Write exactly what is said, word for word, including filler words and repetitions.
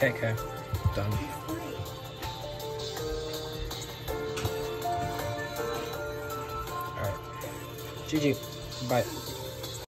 K K. Done. Alright. G G. Bye.